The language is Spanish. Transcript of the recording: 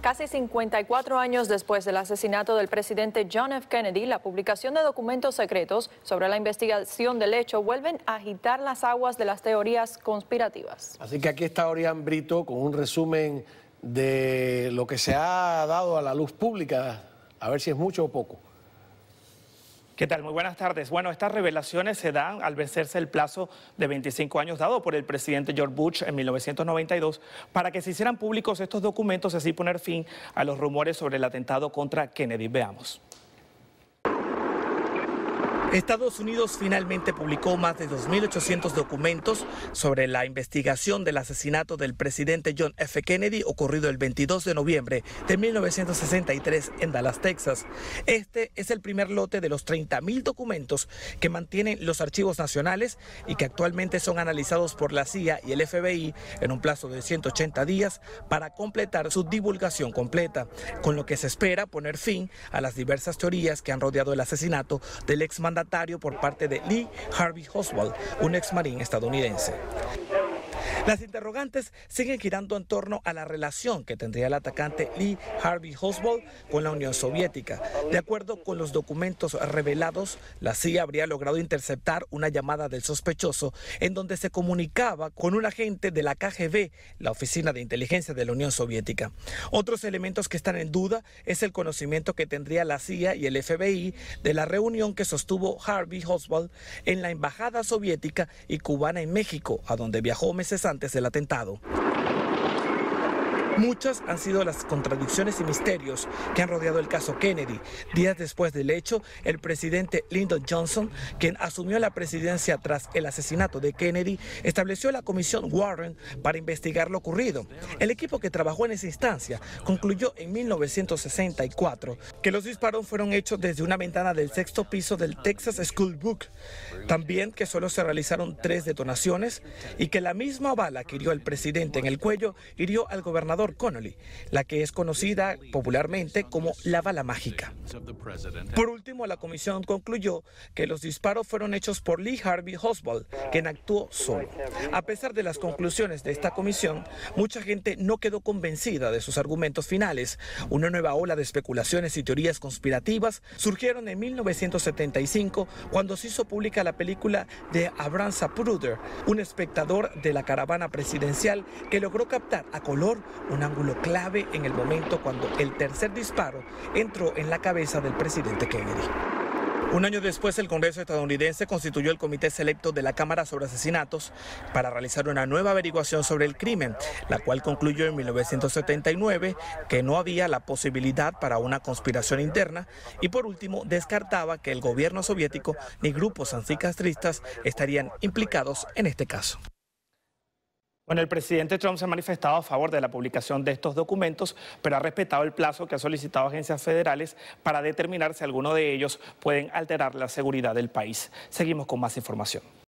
Casi 54 años después del asesinato del presidente John F. Kennedy, la publicación de documentos secretos sobre la investigación del hecho vuelven a agitar las aguas de las teorías conspirativas. Así que aquí está Orián Brito con un resumen de lo que se ha dado a la luz pública, a ver si es mucho o poco. ¿Qué tal? Muy buenas tardes. Bueno, estas revelaciones se dan al vencerse el plazo de 25 años dado por el presidente George Bush en 1992 para que se hicieran públicos estos documentos y así poner fin a los rumores sobre el atentado contra Kennedy. Veamos. Estados Unidos finalmente publicó más de 2.800 documentos sobre la investigación del asesinato del presidente John F. Kennedy ocurrido el 22 de noviembre de 1963 en Dallas, Texas. Este es el primer lote de los 30.000 documentos que mantienen los archivos nacionales y que actualmente son analizados por la CIA y el FBI en un plazo de 180 días para completar su divulgación completa, con lo que se espera poner fin a las diversas teorías que han rodeado el asesinato del exmandatario por parte de Lee Harvey Oswald, un ex marín estadounidense. Las interrogantes siguen girando en torno a la relación que tendría el atacante Lee Harvey Oswald con la Unión Soviética. De acuerdo con los documentos revelados, la CIA habría logrado interceptar una llamada del sospechoso en donde se comunicaba con un agente de la KGB, la Oficina de Inteligencia de la Unión Soviética. Otros elementos que están en duda es el conocimiento que tendría la CIA y el FBI de la reunión que sostuvo Harvey Oswald en la Embajada Soviética y Cubana en México, a donde viajó meses antes del atentado. Muchas han sido las contradicciones y misterios que han rodeado el caso Kennedy. Días después del hecho, el presidente Lyndon Johnson, quien asumió la presidencia tras el asesinato de Kennedy, estableció la Comisión Warren para investigar lo ocurrido. El equipo que trabajó en esa instancia concluyó en 1964 que los disparos fueron hechos desde una ventana del sexto piso del Texas School Book. También que solo se realizaron 3 detonaciones y que la misma bala que hirió al presidente en el cuello hirió al gobernador Connolly, la que es conocida popularmente como la bala mágica. Por último, la comisión concluyó que los disparos fueron hechos por Lee Harvey Oswald, quien actuó solo. A pesar de las conclusiones de esta comisión, mucha gente no quedó convencida de sus argumentos finales. Una nueva ola de especulaciones y teorías conspirativas surgieron en 1975 cuando se hizo pública la película de Abraham Zapruder, un espectador de la caravana presidencial que logró captar a color un ángulo clave en el momento cuando el tercer disparo entró en la cabeza del presidente Kennedy. Un año después, el Congreso estadounidense constituyó el Comité Selecto de la Cámara sobre Asesinatos para realizar una nueva averiguación sobre el crimen, la cual concluyó en 1979 que no había la posibilidad para una conspiración interna y, por último, descartaba que el gobierno soviético ni grupos anticastristas estarían implicados en este caso. Bueno, el presidente Trump se ha manifestado a favor de la publicación de estos documentos, pero ha respetado el plazo que ha solicitado agencias federales para determinar si alguno de ellos pueden alterar la seguridad del país. Seguimos con más información.